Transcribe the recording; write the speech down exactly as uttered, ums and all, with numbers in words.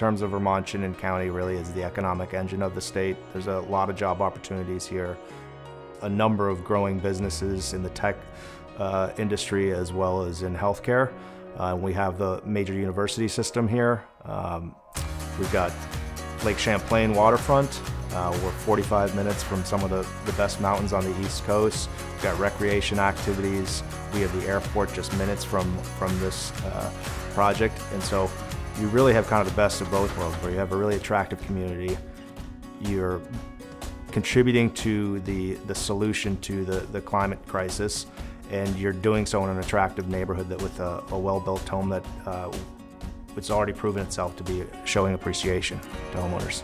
terms of Vermont, Chittenden County really is the economic engine of the state. There's a lot of job opportunities here, a number of growing businesses in the tech uh, industry as well as in healthcare. Uh, we have the major university system here. Um, we've got Lake Champlain waterfront. Uh, we're forty-five minutes from some of the, the best mountains on the East Coast. We've got recreation activities. We have the airport just minutes from, from this uh, project. And so you really have kind of the best of both worlds, where you have a really attractive community. You're contributing to the, the solution to the, the climate crisis, and you're doing so in an attractive neighborhood that with a, a well-built home that uh, it's already proven itself to be showing appreciation to homeowners.